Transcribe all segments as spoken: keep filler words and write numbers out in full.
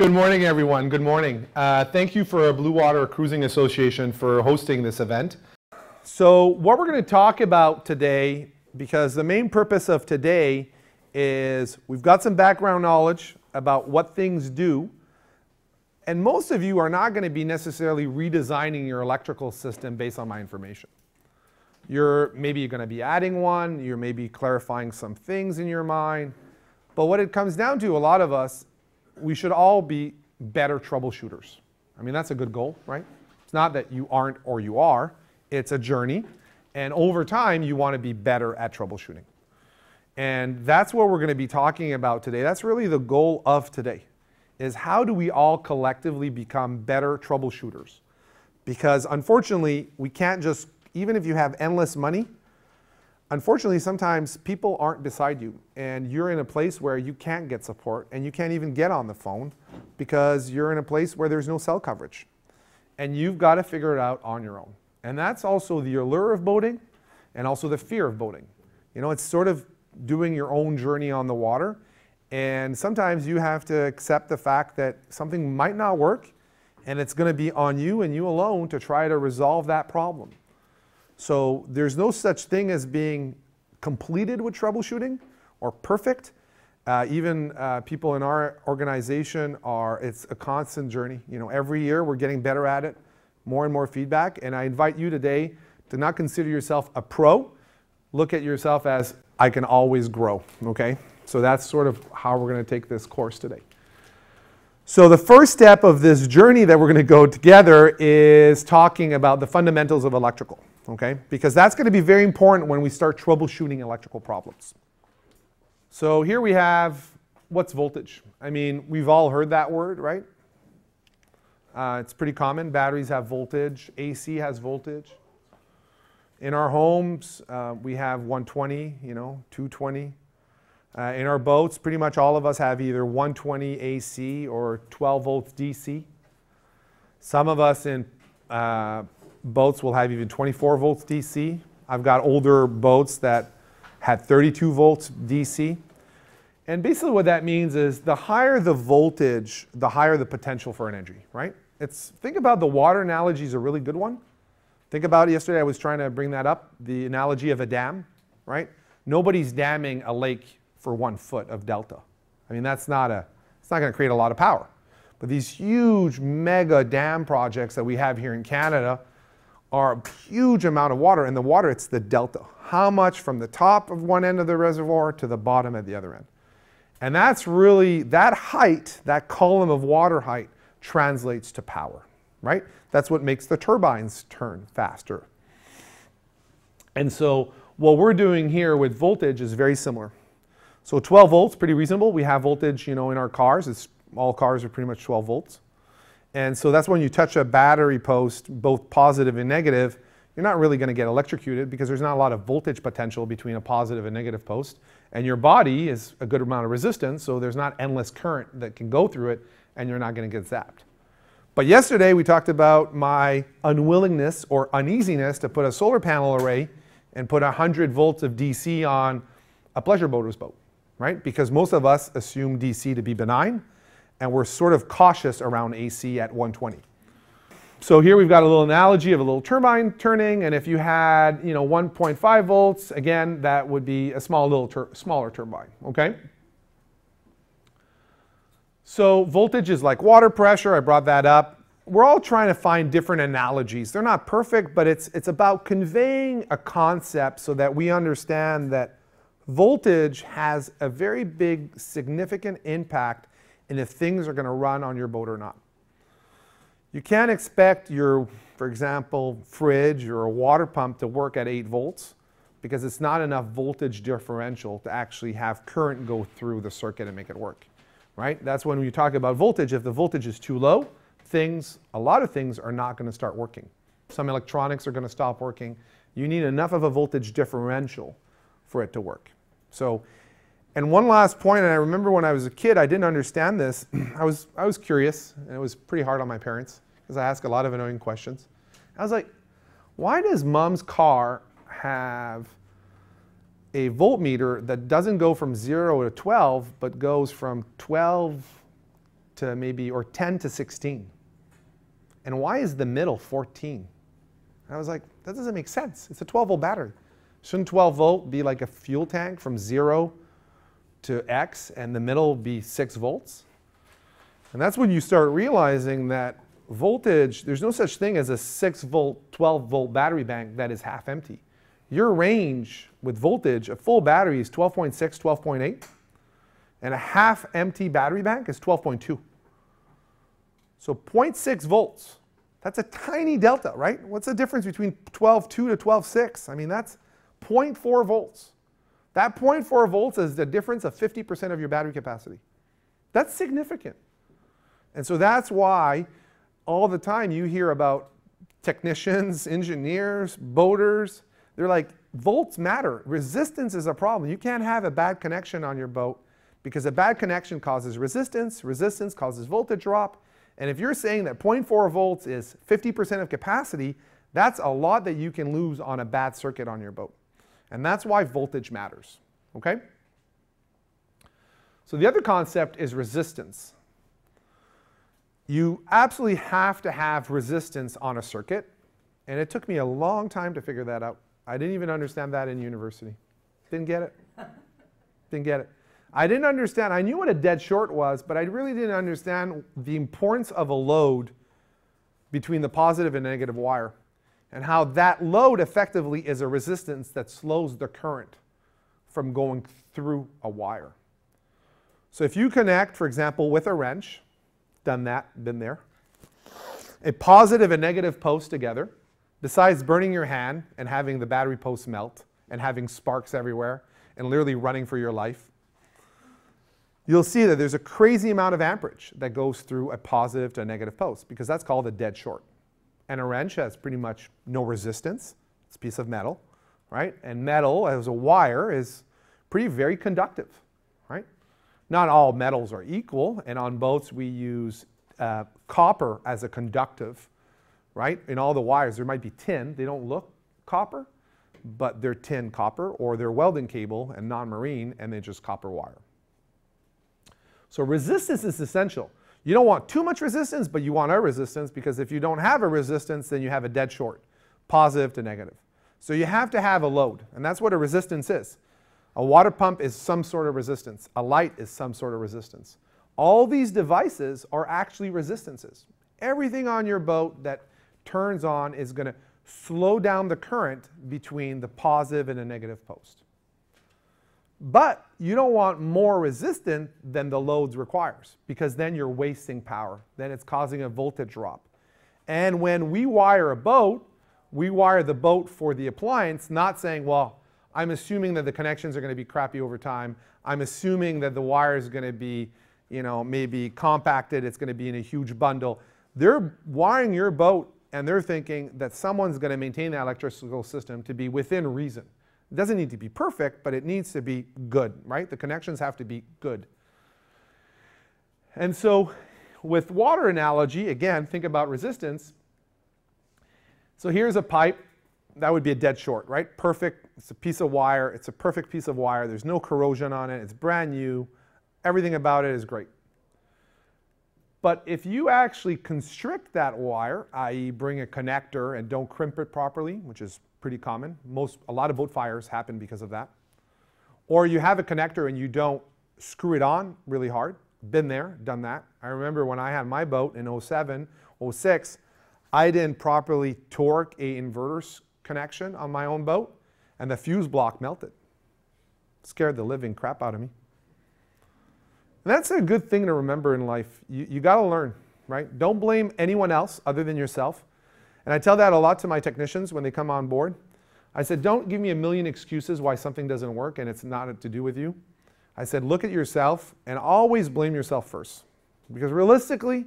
Good morning, everyone. Good morning. Uh, thank you for Blue Water Cruising Association for hosting this event. So what we're going to talk about today, because the main purpose of today is we've got some background knowledge about what things do, and most of you are not going to be necessarily redesigning your electrical system based on my information. You're maybe going to be adding one, you're maybe clarifying some things in your mind, but what it comes down to, a lot of us, we should all be better troubleshooters. I mean, that's a good goal, right? It's not that you aren't or you are. It's a journey. And over time, you want to be better at troubleshooting. And that's what we're going to be talking about today. That's really the goal of today, is how do we all collectively become better troubleshooters? Because unfortunately, we can't just, even if you have endless money, unfortunately, sometimes people aren't beside you, and you're in a place where you can't get support, and you can't even get on the phone because you're in a place where there's no cell coverage. And you've got to figure it out on your own. And that's also the allure of boating and also the fear of boating. You know, it's sort of doing your own journey on the water, and sometimes you have to accept the fact that something might not work, and it's going to be on you and you alone to try to resolve that problem. So there's no such thing as being completed with troubleshooting or perfect. Uh, even uh, people in our organization are, it's a constant journey. You know, every year we're getting better at it, more and more feedback. And I invite you today to not consider yourself a pro. Look at yourself as, I can always grow, okay? So that's sort of how we're gonna take this course today. So the first step of this journey that we're gonna go together is talking about the fundamentals of electrical. Okay? Because that's going to be very important when we start troubleshooting electrical problems. So here we have, what's voltage? I mean, we've all heard that word, right? Uh, it's pretty common. Batteries have voltage. A C has voltage. In our homes, uh, we have one twenty, you know, two twenty. Uh, in our boats, pretty much all of us have either one twenty A C or twelve volts D C. Some of us in uh, boats will have even twenty-four volts D C. I've got older boats that had thirty-two volts D C. And basically what that means is the higher the voltage, the higher the potential for energy, right? It's, think about the water analogy is a really good one. Think about it, yesterday I was trying to bring that up, the analogy of a dam, right? Nobody's damming a lake for one foot of delta. I mean, that's not a, it's not going to create a lot of power. But these huge mega dam projects that we have here in Canada are a huge amount of water, and the water, it's the delta. How much from the top of one end of the reservoir to the bottom at the other end. And that's really, that height, that column of water height translates to power, right? That's what makes the turbines turn faster. And so what we're doing here with voltage is very similar. So twelve volts, pretty reasonable. We have voltage, you know, in our cars. It's, all cars are pretty much twelve volts. And so that's when you touch a battery post, both positive and negative, you're not really going to get electrocuted because there's not a lot of voltage potential between a positive and negative post. And your body is a good amount of resistance, so there's not endless current that can go through it, and you're not going to get zapped. But yesterday we talked about my unwillingness or uneasiness to put a solar panel array and put one hundred volts of D C on a pleasure boater's boat, right? Because most of us assume D C to be benign, and we're sort of cautious around A C at one twenty. So here we've got a little analogy of a little turbine turning, and if you had, you know, one point five volts, again, that would be a small little tur smaller turbine, okay? So voltage is like water pressure, I brought that up. We're all trying to find different analogies. They're not perfect, but it's, it's about conveying a concept so that we understand that voltage has a very big, significant impact and if things are going to run on your boat or not. You can't expect your, for example, fridge or a water pump to work at eight volts because it's not enough voltage differential to actually have current go through the circuit and make it work, right? That's when we talk about voltage. If the voltage is too low, things, a lot of things are not going to start working. Some electronics are going to stop working. You need enough of a voltage differential for it to work. So, and one last point, and I remember when I was a kid, I didn't understand this. I was, I was curious, and it was pretty hard on my parents because I asked a lot of annoying questions. I was like, why does mom's car have a voltmeter that doesn't go from zero to twelve, but goes from 12 to maybe, or ten to sixteen. And why is the middle fourteen? And I was like, that doesn't make sense. It's a twelve volt battery. Shouldn't twelve volt be like a fuel tank from zero to X, and the middle be six volts? And that's when you start realizing that voltage, there's no such thing as a six volt, twelve volt battery bank that is half empty. Your range with voltage, a full battery is twelve point six, twelve point eight, and a half empty battery bank is twelve point two. So zero point six volts, that's a tiny delta, right? What's the difference between twelve point two to twelve point six? I mean, that's zero point four volts. That zero point four volts is the difference of fifty percent of your battery capacity. That's significant. And so that's why all the time you hear about technicians, engineers, boaters, they're like, volts matter. Resistance is a problem. You can't have a bad connection on your boat because a bad connection causes resistance. Resistance causes voltage drop. And if you're saying that zero point four volts is fifty percent of capacity, that's a lot that you can lose on a bad circuit on your boat. And that's why voltage matters, okay? So the other concept is resistance. You absolutely have to have resistance on a circuit. And it took me a long time to figure that out. I didn't even understand that in university. Didn't get it. Didn't get it. I didn't understand. I knew what a dead short was, but I really didn't understand the importance of a load between the positive and negative wire and how that load effectively is a resistance that slows the current from going through a wire. So if you connect, for example, with a wrench, done that, been there, a positive and negative post together, besides burning your hand and having the battery posts melt and having sparks everywhere and literally running for your life, you'll see that there's a crazy amount of amperage that goes through a positive to a negative post because that's called a dead short. And a wrench has pretty much no resistance. It's a piece of metal, right? And metal as a wire is pretty very conductive, right? Not all metals are equal, and on boats we use uh, copper as a conductive, right? In all the wires there might be tin. They don't look copper, but they're tin copper, or they're welding cable and non-marine, and they're just copper wire. So resistance is essential. You don't want too much resistance, but you want a resistance, because if you don't have a resistance, then you have a dead short, positive to negative. So you have to have a load, and that's what a resistance is. A water pump is some sort of resistance. A light is some sort of resistance. All these devices are actually resistances. Everything on your boat that turns on is going to slow down the current between the positive and the negative post. But you don't want more resistance than the loads requires, because then you're wasting power. Then it's causing a voltage drop. And when we wire a boat, we wire the boat for the appliance, not saying, well, I'm assuming that the connections are going to be crappy over time. I'm assuming that the wire is going to be, you know, maybe compacted. It's going to be in a huge bundle. They're wiring your boat, and they're thinking that someone's going to maintain that electrical system to be within reason. It doesn't need to be perfect, but it needs to be good, right? The connections have to be good. And so with water analogy, again, think about resistance. So here's a pipe. That would be a dead short, right? Perfect. It's a piece of wire. It's a perfect piece of wire. There's no corrosion on it. It's brand new. Everything about it is great. But if you actually constrict that wire, that is bring a connector and don't crimp it properly, which is pretty common. Most, a lot of boat fires happen because of that. Or you have a connector and you don't screw it on really hard. Been there, done that. I remember when I had my boat in oh seven, oh six, I didn't properly torque a inverter connection on my own boat, and the fuse block melted. Scared the living crap out of me. And that's a good thing to remember in life. You, you got to learn, right? Don't blame anyone else other than yourself. And I tell that a lot to my technicians when they come on board. I said, don't give me a million excuses why something doesn't work and it's not to do with you. I said, look at yourself and always blame yourself first. Because realistically,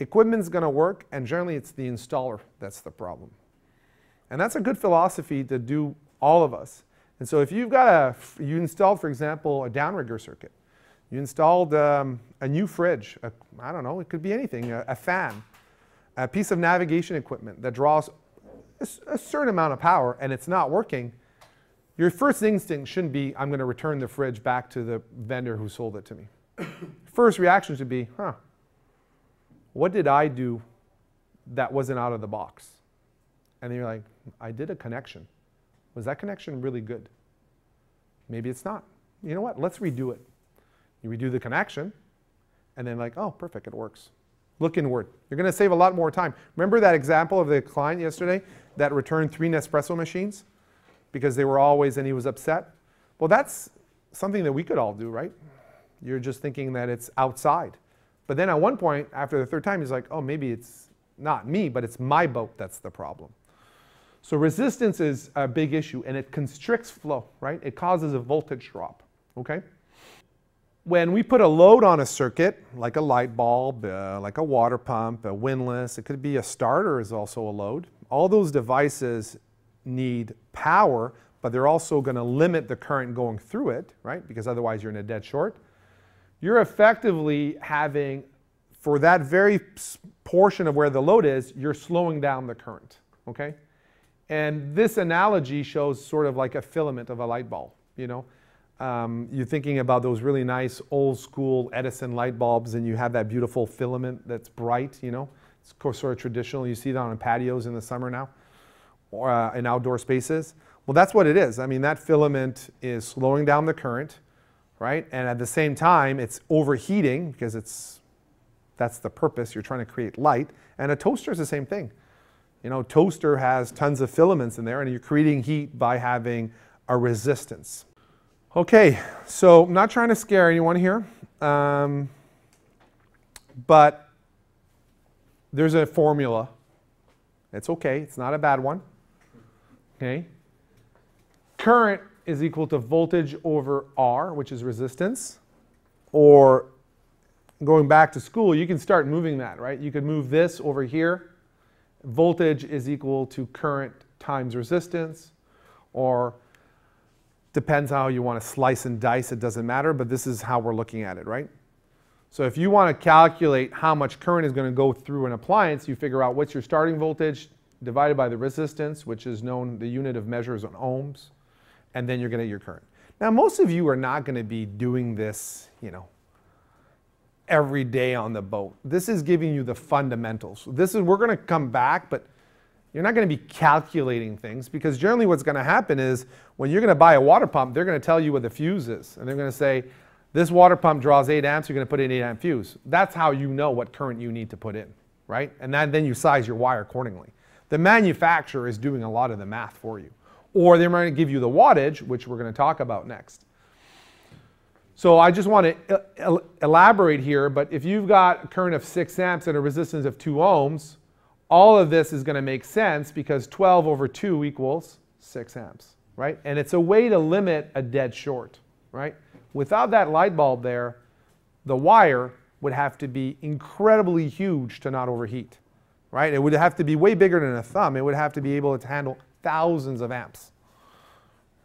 equipment's going to work, and generally it's the installer that's the problem. And that's a good philosophy to do all of us. And so if you've got a, you installed, for example, a downrigger circuit. You installed um, a new fridge. A, I don't know, it could be anything, a, a fan. A piece of navigation equipment that draws a, a certain amount of power and it's not working, your first instinct shouldn't be, I'm going to return the fridge back to the vendor who sold it to me. First reaction should be, huh, what did I do that wasn't out of the box? And then you're like, I did a connection. Was that connection really good? Maybe it's not. You know what? Let's redo it. You redo the connection, and then like, oh, perfect, it works. Look inward. You're going to save a lot more time. Remember that example of the client yesterday that returned three Nespresso machines because they were always, and he was upset? Well, that's something that we could all do, right? You're just thinking that it's outside. But then at one point, after the third time, he's like, oh, maybe it's not me, but it's my boat that's the problem. So resistance is a big issue, and it constricts flow, right? It causes a voltage drop, okay? When we put a load on a circuit, like a light bulb, uh, like a water pump, a windlass, it could be a starter is also a load. All those devices need power, but they're also going to limit the current going through it, right? Because otherwise you're in a dead short. You're effectively having, for that very portion of where the load is, you're slowing down the current, okay? And this analogy shows sort of like a filament of a light bulb, you know? Um, you're thinking about those really nice old school Edison light bulbs, and you have that beautiful filament that's bright, you know? It's sort of traditional. You see that on patios in the summer now, or uh, in outdoor spaces. Well, that's what it is. I mean, that filament is slowing down the current, right? And at the same time, it's overheating because it's, that's the purpose. You're trying to create light. And a toaster is the same thing. You know, toaster has tons of filaments in there, and you're creating heat by having a resistance. Okay, so I'm not trying to scare anyone here, um, but there's a formula. It's okay, it's not a bad one, okay? Current is equal to voltage over R, which is resistance, or going back to school, you can start moving that, right? You could move this over here. Voltage is equal to current times resistance, or depends how you want to slice and dice, it doesn't matter, but this is how we're looking at it, right? So if you want to calculate how much current is going to go through an appliance, you figure out what's your starting voltage divided by the resistance, which is known, the unit of measure is in ohms, and then you're going to get your current. Now, most of you are not going to be doing this, you know, every day on the boat. This is giving you the fundamentals. This is, we're going to come back, but you're not going to be calculating things, because generally what's going to happen is when you're going to buy a water pump, they're going to tell you what the fuse is. And they're going to say, this water pump draws eight amps, you're going to put in an eight amp fuse. That's how you know what current you need to put in, right? And that, then you size your wire accordingly. The manufacturer is doing a lot of the math for you. Or they might give you the wattage, which we're going to talk about next. So I just want to el elaborate here, but if you've got a current of six amps and a resistance of two ohms, all of this is going to make sense because twelve over two equals six amps, right? And it's a way to limit a dead short, right? Without that light bulb there, the wire would have to be incredibly huge to not overheat, right? It would have to be way bigger than a thumb. It would have to be able to handle thousands of amps,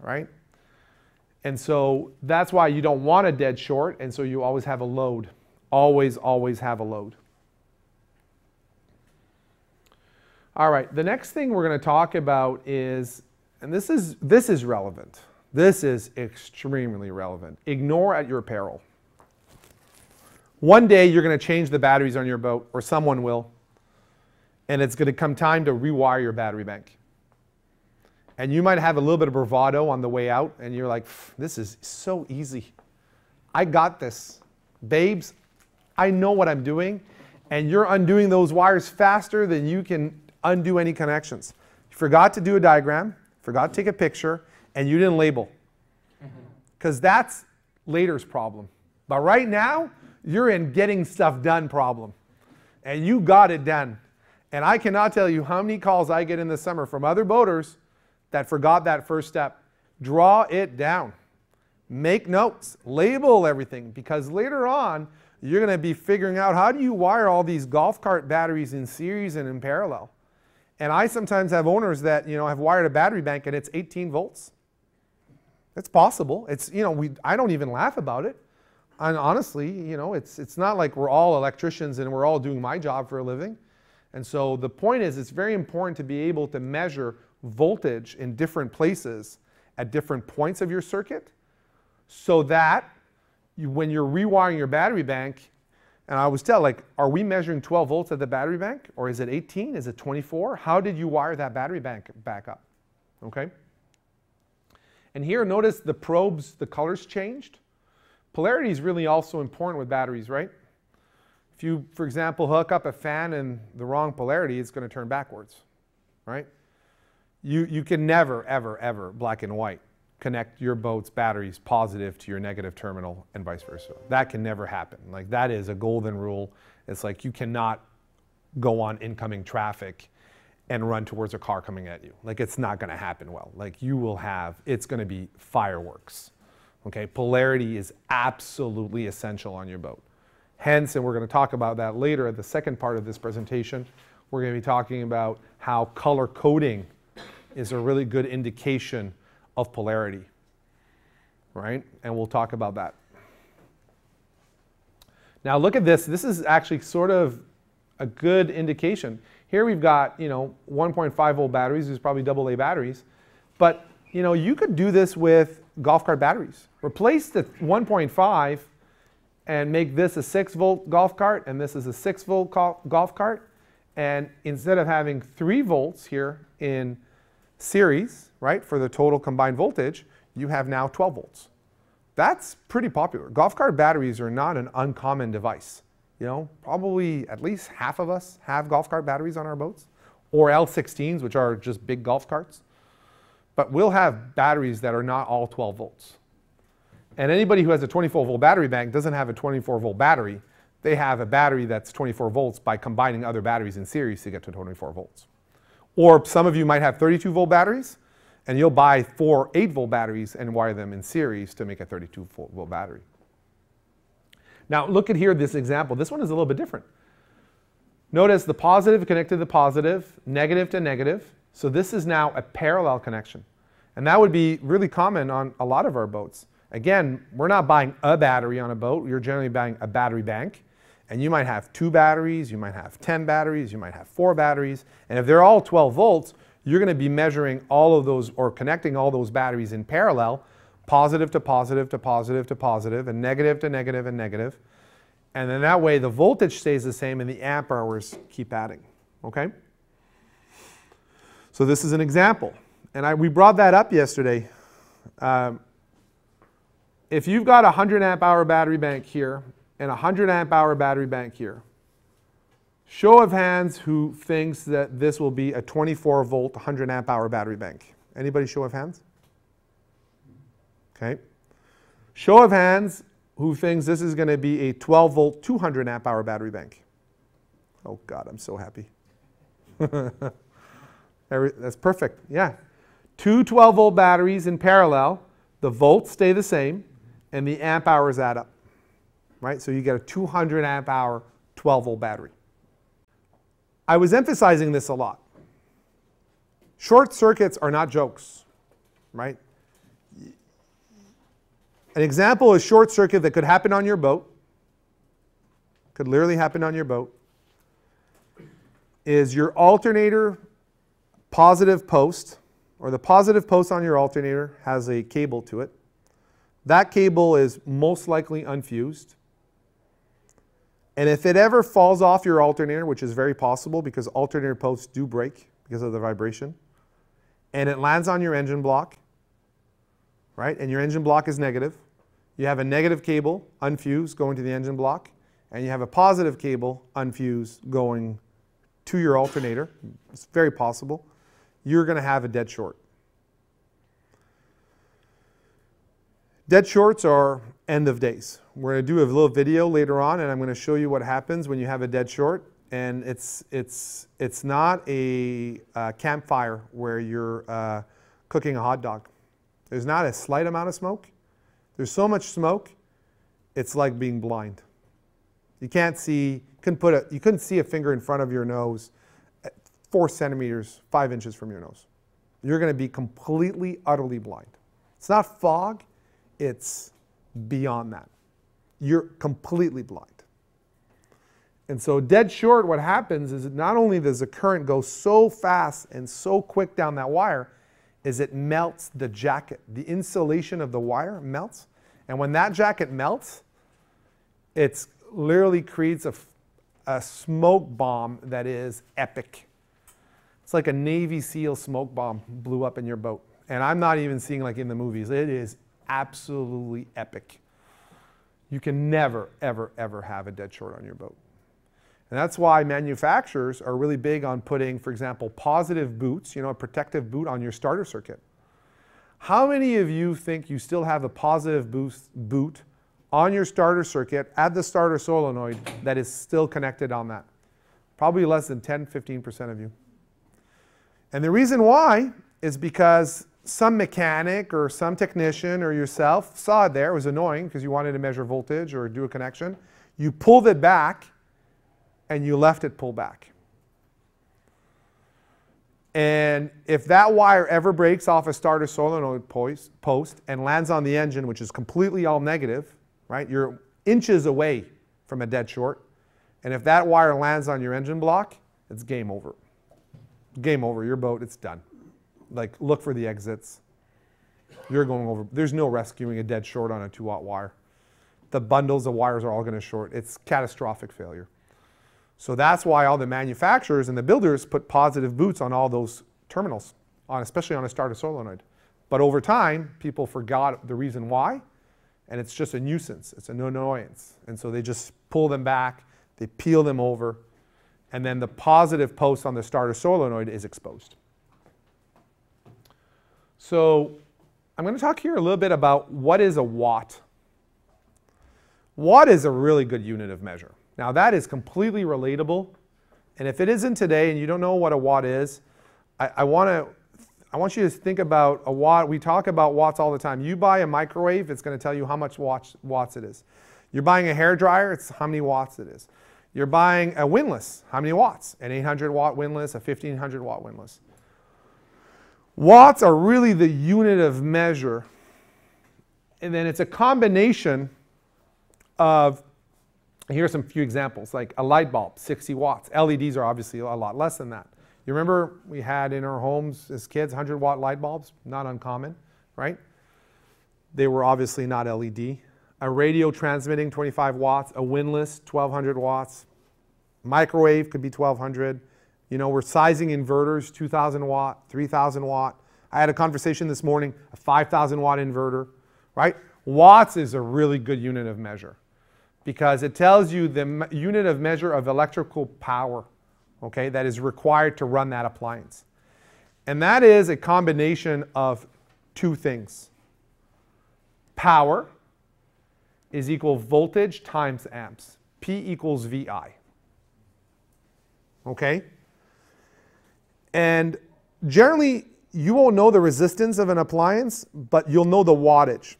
right? And so that's why you don't want a dead short, and so you always have a load. Always, always have a load. All right, the next thing we're going to talk about is, and this is, this is relevant. This is extremely relevant. Ignore at your peril. One day you're going to change the batteries on your boat, or someone will, and it's going to come time to rewire your battery bank. And you might have a little bit of bravado on the way out, and you're like, this is so easy. I got this. Babes, I know what I'm doing. And you're undoing those wires faster than you can undo any connections. You forgot to do a diagram, forgot to take a picture, and you didn't label. Because that's later's problem. But right now, you're in getting stuff done problem. And you got it done. And I cannot tell you how many calls I get in the summer from other boaters that forgot that first step. Draw it down. Make notes. Label everything, because later on, you're going to be figuring out how do you wire all these golf cart batteries in series and in parallel. And I sometimes have owners that, you know, have wired a battery bank and it's eighteen volts. It's possible. It's, you know, we, I don't even laugh about it. And honestly, you know, it's, it's not like we're all electricians and we're all doing my job for a living. And so the point is, it's very important to be able to measure voltage in different places at different points of your circuit, so that you, when you're rewiring your battery bank, And I was telling, like, are we measuring twelve volts at the battery bank, or is it eighteen? Is it twenty-four? How did you wire that battery bank back up? Okay. And here, notice the probes, the colors changed. Polarity is really also important with batteries, right? If you, for example, hook up a fan in the wrong polarity, it's going to turn backwards, right? You, you can never, ever, ever, black and white, connect your boat's batteries positive to your negative terminal and vice versa. That can never happen. Like, that is a golden rule. It's like you cannot go on incoming traffic and run towards a car coming at you. Like, it's not going to happen well. Like, you will have, it's going to be fireworks. Okay, polarity is absolutely essential on your boat. Hence, and we're going to talk about that later at the second part of this presentation, we're going to be talking about how color coding is a really good indication of polarity, right? And we'll talk about that. Now look at this. This is actually sort of a good indication. Here we've got, you know, one point five volt batteries. There's probably double A batteries. But, you know, you could do this with golf cart batteries. Replace the one point five and make this a six volt golf cart, and this is a six volt golf cart. And instead of having three volts here in series, right, for the total combined voltage, you have now twelve volts. That's pretty popular. Golf cart batteries are not an uncommon device. You know, probably at least half of us have golf cart batteries on our boats, or L sixteens, which are just big golf carts. But we'll have batteries that are not all twelve volts. And anybody who has a twenty-four volt battery bank doesn't have a twenty-four volt battery. They have a battery that's twenty-four volts by combining other batteries in series to get to twenty-four volts. Or some of you might have thirty-two volt batteries, and you'll buy four eight volt batteries and wire them in series to make a thirty-two volt battery. Now look at here this example. This one is a little bit different. Notice the positive connected to positive, negative to negative. So this is now a parallel connection. And that would be really common on a lot of our boats. Again, we're not buying a battery on a boat. You're generally buying a battery bank. And you might have two batteries, you might have ten batteries, you might have four batteries. And if they're all twelve volts, you're going to be measuring all of those, or connecting all those batteries in parallel, positive to positive to positive to positive, and negative to negative and negative. And then that way the voltage stays the same and the amp hours keep adding. Okay? So this is an example. And I, we brought that up yesterday. Um, if you've got a one hundred amp hour battery bank here, and a one hundred amp hour battery bank here. Show of hands who thinks that this will be a twenty-four volt, one hundred amp hour battery bank. Anybody show of hands? Okay. Show of hands who thinks this is going to be a twelve volt, two hundred amp hour battery bank. Oh God, I'm so happy. That's perfect, yeah. Two twelve volt batteries in parallel, the volts stay the same, and the amp hours add up. Right? So you get a two hundred amp hour twelve volt battery. I was emphasizing this a lot. Short circuits are not jokes, right? An example is a short circuit that could happen on your boat, could literally happen on your boat, is your alternator positive post, or the positive post on your alternator has a cable to it. That cable is most likely unfused. And if it ever falls off your alternator, which is very possible because alternator posts do break because of the vibration, and it lands on your engine block, right? And your engine block is negative. You have a negative cable, unfused, going to the engine block, and you have a positive cable, unfused, going to your alternator. It's very possible. You're going to have a dead short. Dead shorts are end of days. We're going to do a little video later on, and I'm going to show you what happens when you have a dead short. And it's, it's, it's not a uh, campfire where you're uh, cooking a hot dog. There's not a slight amount of smoke. There's so much smoke, it's like being blind. You can't see, couldn't put a, you couldn't see a finger in front of your nose at four centimeters, five inches from your nose. You're going to be completely, utterly blind. It's not fog. It's beyond that. You're completely blind. And so dead short, what happens is not only does the current go so fast and so quick down that wire, is it melts the jacket. The insulation of the wire melts. And when that jacket melts, it's literally creates a, a smoke bomb that is epic. It's like a Navy SEAL smoke bomb blew up in your boat. And I'm not even seeing like in the movies. It is absolutely epic. You can never, ever, ever have a dead short on your boat. And that's why manufacturers are really big on putting, for example, positive boots, you know, a protective boot on your starter circuit. How many of you think you still have a positive boot on your starter circuit at the starter solenoid that is still connected on that? Probably less than ten, fifteen percent of you. And the reason why is because some mechanic or some technician or yourself saw it there. It was annoying because you wanted to measure voltage or do a connection. You pulled it back and you left it pulled back. And if that wire ever breaks off a starter solenoid post and lands on the engine, which is completely all negative, right? You're inches away from a dead short. And if that wire lands on your engine block, it's game over. Game over. Your boat, it's done. Like, look for the exits. You're going over. There's no rescuing a dead short on a two-aught wire. The bundles of wires are all going to short. It's catastrophic failure. So that's why all the manufacturers and the builders put positive boots on all those terminals, on, especially on a starter solenoid. But over time, people forgot the reason why, and it's just a nuisance. It's an annoyance. And so they just pull them back, they peel them over, and then the positive post on the starter solenoid is exposed. So I'm going to talk here a little bit about what is a watt. Watt is a really good unit of measure. Now that is completely relatable, and if it isn't today and you don't know what a watt is, I, I want to, I want you to think about a watt. We talk about watts all the time. You buy a microwave, it's going to tell you how much watts, watts it is. You're buying a hairdryer, it's how many watts it is. You're buying a windlass, how many watts? An eight hundred watt windlass, a fifteen hundred watt windlass. Watts are really the unit of measure, and then it's a combination of, here are some few examples, like a light bulb, sixty watts. L E Ds are obviously a lot less than that. You remember we had in our homes as kids one hundred watt light bulbs, not uncommon, right? They were obviously not L E D. A radio transmitting twenty-five watts, a windlass twelve hundred watts, microwave could be twelve hundred. You know, we're sizing inverters two thousand watt, three thousand watt. I had a conversation this morning, a five thousand watt inverter, right? Watts is a really good unit of measure, because it tells you the unit of measure of electrical power, okay, that is required to run that appliance. And that is a combination of two things. Power is equal voltage times amps. P equals V I. Okay? And generally, you won't know the resistance of an appliance, but you'll know the wattage.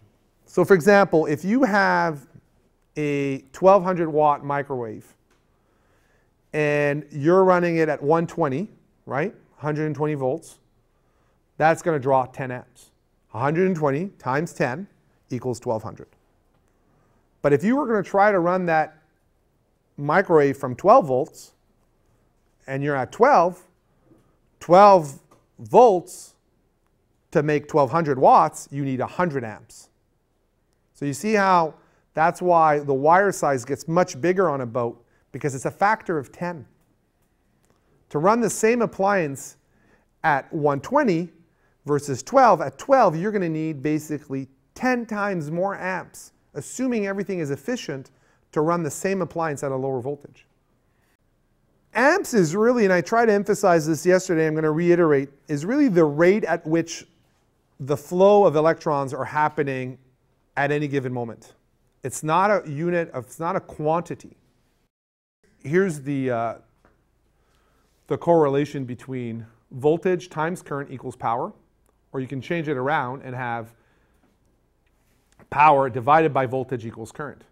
So for example, if you have a twelve hundred watt microwave and you're running it at one twenty, right? one hundred twenty volts, that's going to draw ten amps. one hundred twenty times ten equals twelve hundred. But if you were going to try to run that microwave from twelve volts and you're at twelve volts to make twelve hundred watts, you need one hundred amps. So you see how that's why the wire size gets much bigger on a boat, because it's a factor of ten. To run the same appliance at one twenty versus twelve, at twelve you're going to need basically ten times more amps, assuming everything is efficient, to run the same appliance at a lower voltage. Amps is really, and I tried to emphasize this yesterday, I'm going to reiterate, is really the rate at which the flow of electrons are happening at any given moment. It's not a unit of, it's not a quantity. Here's the, uh, the correlation between voltage times current equals power, or you can change it around and have power divided by voltage equals current.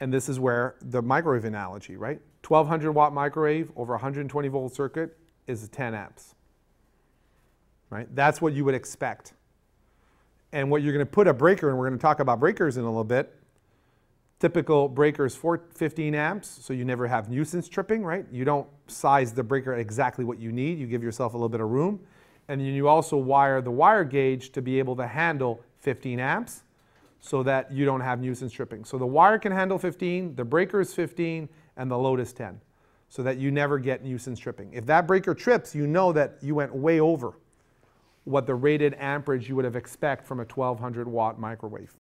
And this is where the microwave analogy, right? twelve hundred watt microwave over one hundred twenty volt circuit is ten amps, right? That's what you would expect. And what you're going to put a breaker, and we're going to talk about breakers in a little bit, typical breakers for fifteen amps, so you never have nuisance tripping, right? You don't size the breaker exactly what you need. You give yourself a little bit of room. And then you also wire the wire gauge to be able to handle fifteen amps. so that you don't have nuisance tripping. So the wire can handle fifteen, the breaker is fifteen, and the load is ten, so that you never get nuisance tripping. If that breaker trips, you know that you went way over what the rated amperage you would have expected from a twelve hundred watt microwave.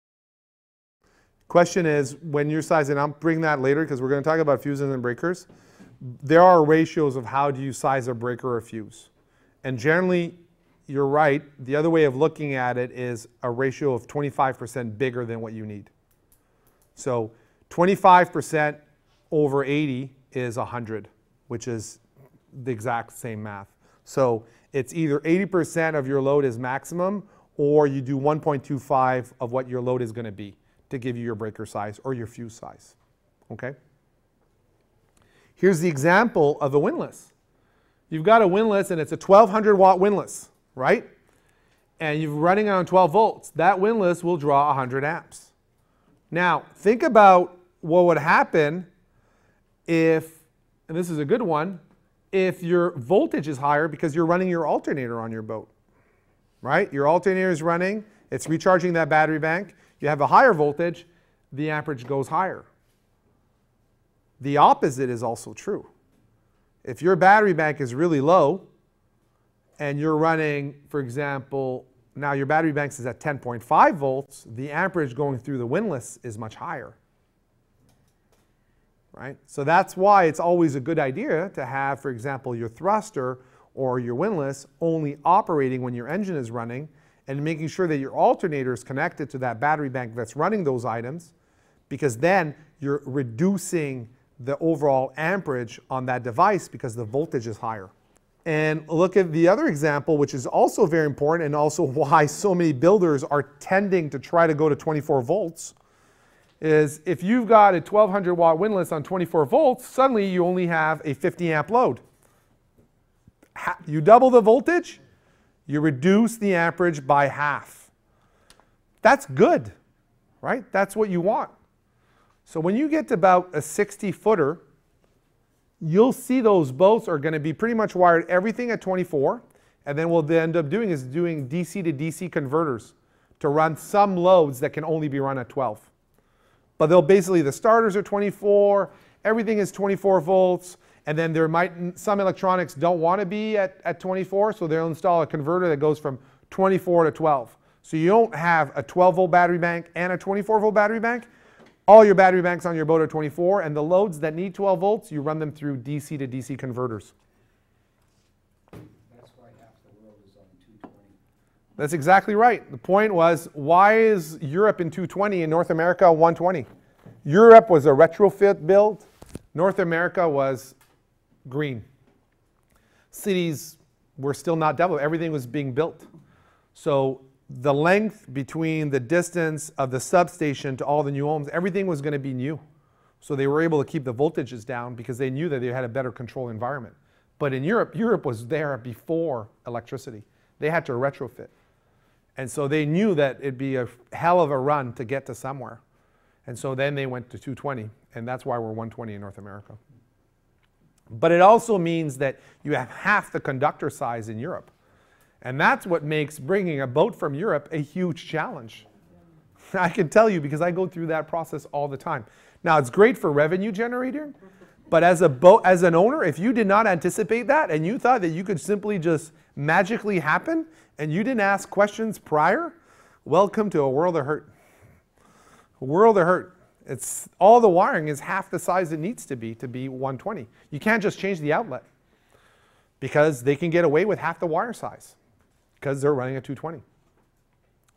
Question is, when you're sizing, I'll bring that later because we're going to talk about fuses and breakers. There are ratios of how do you size a breaker or a fuse. And generally, you're right, the other way of looking at it is a ratio of twenty-five percent bigger than what you need. So twenty-five percent over eighty is one hundred, which is the exact same math. So it's either eighty percent of your load is maximum, or you do one point two five of what your load is going to be to give you your breaker size or your fuse size. Okay? Here's the example of a windlass. You've got a windlass and it's a twelve hundred watt windlass, right? And you're running on twelve volts. That windlass will draw one hundred amps. Now, think about what would happen if, and this is a good one, if your voltage is higher because you're running your alternator on your boat, right? Your alternator is running, it's recharging that battery bank. You have a higher voltage, the amperage goes higher. The opposite is also true. If your battery bank is really low and you're running, for example, now your battery bank is at ten point five volts, the amperage going through the windlass is much higher. Right? So that's why it's always a good idea to have, for example, your thruster or your windlass only operating when your engine is running, and making sure that your alternator is connected to that battery bank that's running those items, because then you're reducing the overall amperage on that device because the voltage is higher. And look at the other example, which is also very important and also why so many builders are tending to try to go to twenty-four volts, is if you've got a twelve hundred watt windlass on twenty-four volts, suddenly you only have a fifty amp load. You double the voltage, you reduce the amperage by half. That's good, right? That's what you want. So when you get to about a sixty footer, you'll see those boats are going to be pretty much wired everything at twenty-four, and then what they end up doing is doing D C to D C converters to run some loads that can only be run at twelve. But they'll basically, the starters are twenty-four, everything is twenty-four volts, and then there might, some electronics don't want to be at, at twenty-four, so they'll install a converter that goes from twenty-four to twelve. So you don't have a twelve volt battery bank and a twenty-four volt battery bank. All your battery banks on your boat are twenty-four, and the loads that need twelve volts, you run them through D C to D C converters. That's why half the world is on two twenty. That's exactly right. The point was, why is Europe in two twenty and North America one twenty? Europe was a retrofit build. North America was green. Cities were still not developed. Everything was being built. So the length between the distance of the substation to all the new homes, everything was going to be new. So they were able to keep the voltages down because they knew that they had a better control environment. But in Europe, Europe was there before electricity. They had to retrofit. And so they knew that it'd be a hell of a run to get to somewhere. And so then they went to two twenty, and that's why we're one twenty in North America. But it also means that you have half the conductor size in Europe. And that's what makes bringing a boat from Europe a huge challenge. I can tell you because I go through that process all the time. Now, it's great for revenue generator, but as a boat, as an owner, if you did not anticipate that and you thought that you could simply just magically happen and you didn't ask questions prior, welcome to a world of hurt. A world of hurt. It's, all the wiring is half the size it needs to be to be one twenty. You can't just change the outlet because they can get away with half the wire size because they're running at two twenty.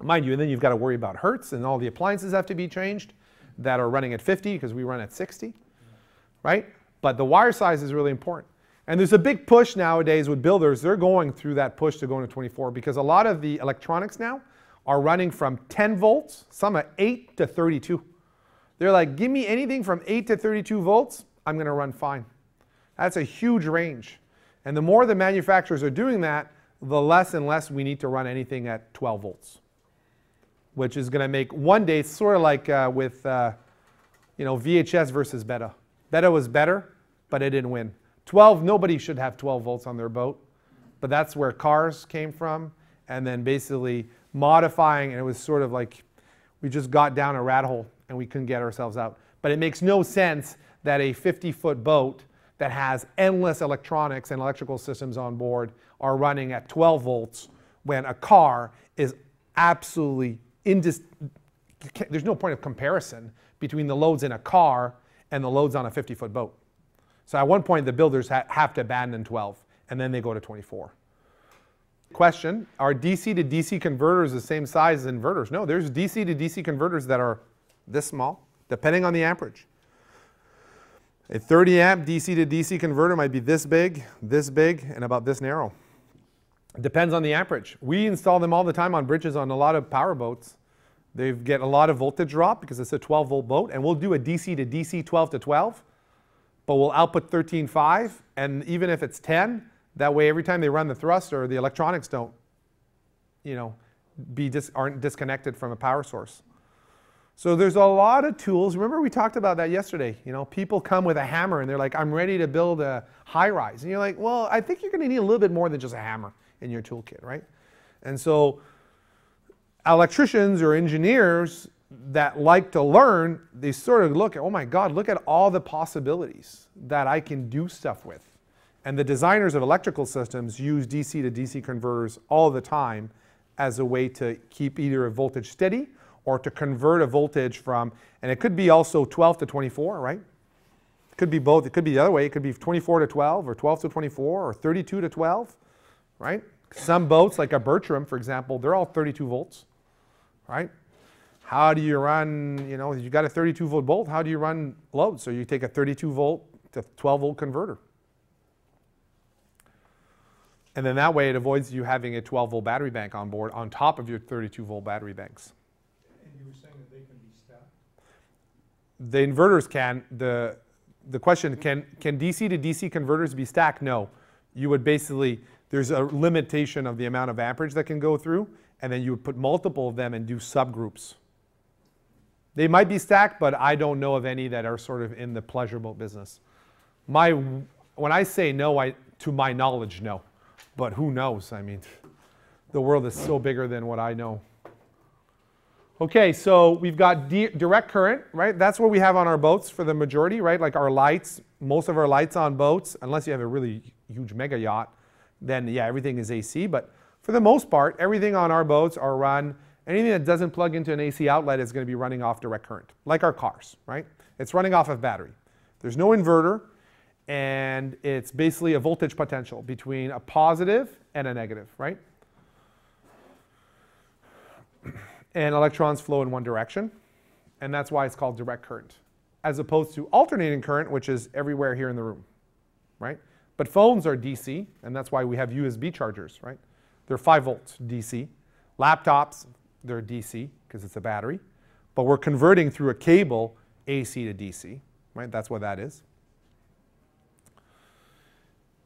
Mind you, and then you've got to worry about hertz and all the appliances have to be changed that are running at fifty because we run at sixty, right? But the wire size is really important. And there's a big push nowadays with builders. They're going through that push to go into twenty-four because a lot of the electronics now are running from ten volts, some at eight to thirty-two. They're like, give me anything from eight to thirty-two volts, I'm going to run fine. That's a huge range. And the more the manufacturers are doing that, the less and less we need to run anything at twelve volts, which is going to make one day sort of like uh, with uh, you know, V H S versus Beta. Beta was better, but it didn't win. twelve, nobody should have twelve volts on their boat, but that's where cars came from, and then basically modifying, and it was sort of like, we just got down a rat hole and we couldn't get ourselves out. But it makes no sense that a fifty foot boat that has endless electronics and electrical systems on board are running at twelve volts when a car is absolutely indis- there's no point of comparison between the loads in a car and the loads on a fifty foot boat. So at one point the builders ha- have to abandon twelve and then they go to twenty-four. Question, are D C to D C converters the same size as inverters? No, there's D C to D C converters that are this small, depending on the amperage. A thirty amp D C to D C converter might be this big, this big, and about this narrow. It depends on the amperage. We install them all the time on bridges on a lot of power boats. They get a lot of voltage drop because it's a twelve volt boat, and we'll do a D C to D C twelve to twelve, but we'll output thirteen point five, and even if it's ten, that way every time they run the thruster, the electronics don't, you know, be dis aren't disconnected from a power source. So there's a lot of tools. Remember we talked about that yesterday. You know, people come with a hammer and they're like, I'm ready to build a high rise. And you're like, well, I think you're gonna need a little bit more than just a hammer in your toolkit, right? And so electricians or engineers that like to learn, they sort of look at, oh my God, look at all the possibilities that I can do stuff with. And the designers of electrical systems use D C to D C converters all the time as a way to keep either a voltage steady or to convert a voltage from, and it could be also twelve to twenty-four, right? It could be both, it could be the other way, it could be twenty-four to twelve, or twelve to twenty-four, or thirty-two to twelve, right? Some boats, like a Bertram, for example, they're all thirty-two volts, right? How do you run, you know, you got a thirty-two volt bolt, how do you run loads? So you take a thirty-two volt to twelve volt converter. And then that way it avoids you having a twelve volt battery bank on board on top of your thirty-two volt battery banks. You were saying that they can be stacked? The inverters can. The, the question, can, can D C to D C converters be stacked? No. You would basically, there's a limitation of the amount of amperage that can go through, and then you would put multiple of them and do subgroups. They might be stacked, but I don't know of any that are sort of in the pleasure boat business. My, when I say no, I, to my knowledge, no. But who knows? I mean, the world is so bigger than what I know. Okay, so we've got di direct current, right? That's what we have on our boats for the majority, right? Like our lights, most of our lights on boats, unless you have a really huge mega yacht, then yeah, everything is A C. But for the most part, everything on our boats are run, anything that doesn't plug into an A C outlet is going to be running off direct current, like our cars, right? It's running off of battery. There's no inverter, and it's basically a voltage potential between a positive and a negative, right? And electrons flow in one direction, and that's why it's called direct current, as opposed to alternating current, which is everywhere here in the room, right? But phones are D C, and that's why we have U S B chargers, right? They're five volts D C. Laptops, they're D C because it's a battery, but we're converting through a cable A C to D C, right? That's what that is.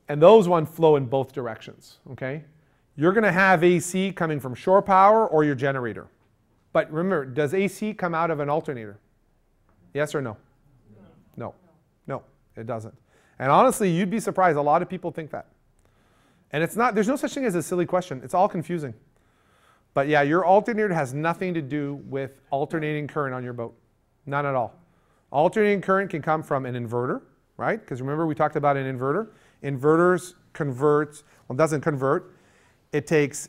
And those ones flow in both directions, okay? You're going to have A C coming from shore power or your generator. But remember, does A C come out of an alternator? Yes or no? No. No. No, it doesn't. And honestly, you'd be surprised. A lot of people think that. And it's not, there's no such thing as a silly question. It's all confusing. But yeah, your alternator has nothing to do with alternating current on your boat. None at all. Alternating current can come from an inverter, right? Because remember we talked about an inverter. Inverters converts, well, doesn't convert. It takes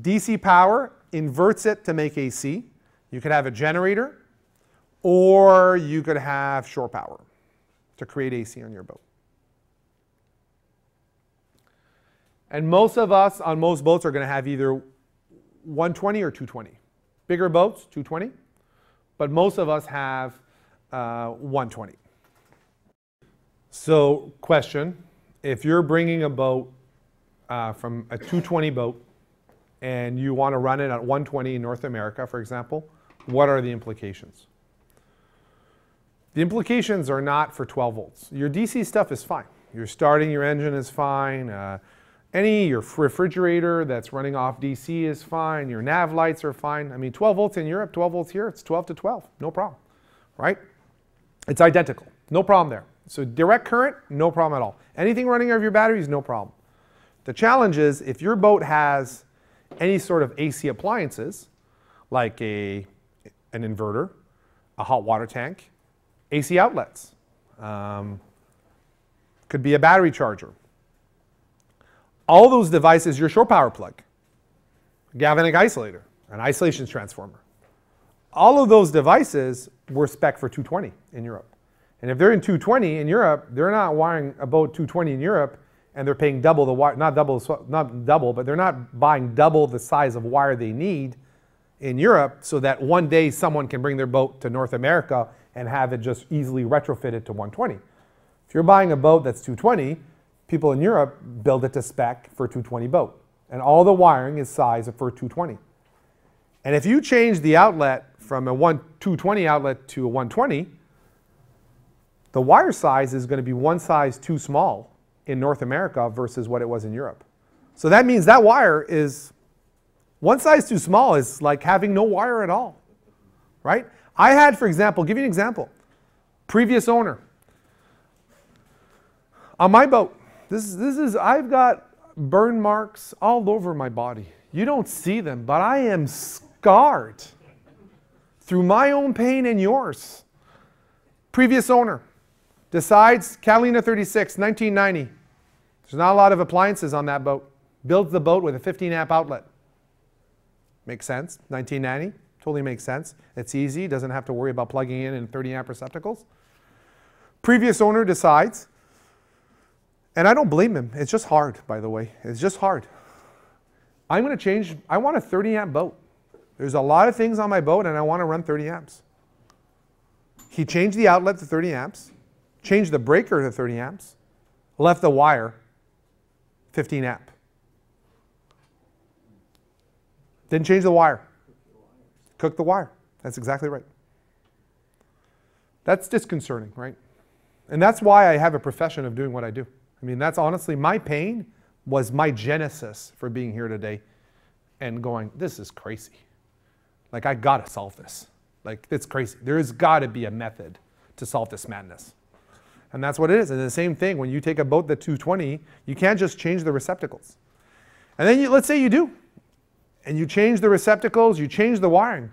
D C power, inverts it to make A C. You could have a generator, or you could have shore power to create A C on your boat. And most of us on most boats are going to have either one twenty or two twenty. Bigger boats, two twenty, but most of us have uh, one twenty. So, question, if you're bringing a boat uh, from a two twenty boat, and you want to run it at one twenty in North America, for example, what are the implications? The implications are not for twelve volts. Your D C stuff is fine. Your starting your engine is fine. Uh, any, your refrigerator that's running off D C is fine. Your nav lights are fine. I mean, twelve volts in Europe, twelve volts here, it's twelve to twelve, no problem, right? It's identical, no problem there. So direct current, no problem at all. Anything running over your batteries, no problem. The challenge is if your boat has any sort of A C appliances, like a an inverter, a hot water tank, A C outlets. Um, could be a battery charger. All those devices, your shore power plug, galvanic isolator, an isolation transformer. All of those devices were spec for two twenty in Europe. And if they're in two twenty in Europe, they're not wiring about two twenty in Europe, and they're paying double the wire, not double, not double, but they're not buying double the size of wire they need in Europe so that one day someone can bring their boat to North America and have it just easily retrofitted to one twenty. If you're buying a boat that's two twenty, people in Europe build it to spec for a two twenty boat. And all the wiring is size for two twenty. And if you change the outlet from a two twenty outlet to a one twenty, the wire size is going to be one size too small in North America versus what it was in Europe. So that means that wire is one size too small is like having no wire at all, right? I had, for example, give you an example, previous owner. On my boat, this is, this is, I've got burn marks all over my body. You don't see them, but I am scarred through my own pain and yours. Previous owner decides, Catalina thirty-six, nineteen ninety. There's not a lot of appliances on that boat. Builds the boat with a fifteen amp outlet. Makes sense, nineteen ninety, totally makes sense. It's easy, doesn't have to worry about plugging in in thirty amp receptacles. Previous owner decides, and I don't blame him, it's just hard, by the way, it's just hard. I'm gonna change, I want a thirty amp boat. There's a lot of things on my boat and I wanna run thirty amps. He changed the outlet to thirty amps, changed the breaker to thirty amps, left the wire fifteen amp. Didn't change the wire. Cook the wire. That's exactly right. That's disconcerting, right? And that's why I have a profession of doing what I do. I mean, that's honestly, my pain was my genesis for being here today and going, this is crazy. Like, I gotta solve this. Like, it's crazy. There's gotta be a method to solve this madness. And that's what it is. And the same thing, when you take a boat that's two twenty, you can't just change the receptacles. And then you, let's say you do. And you change the receptacles, you change the wiring.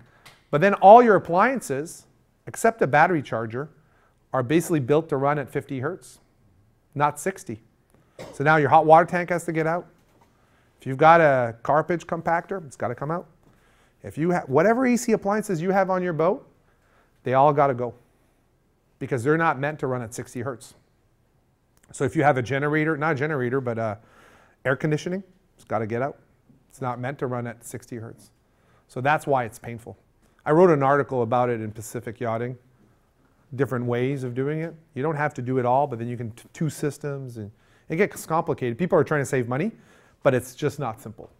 But then all your appliances, except a battery charger, are basically built to run at fifty hertz, not sixty. So now your hot water tank has to get out. If you've got a carpet compactor, it's got to come out. If you have whatever A C appliances you have on your boat, they all got to go because they're not meant to run at sixty hertz. So if you have a generator, not a generator, but uh, air conditioning, it's got to get out. It's not meant to run at sixty hertz. So that's why it's painful. I wrote an article about it in Pacific Yachting, different ways of doing it. You don't have to do it all, but then you can t- two systems, and it gets complicated. People are trying to save money, but it's just not simple.